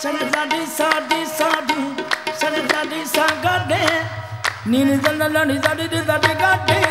Ni ni da da da ni da di da di ga di.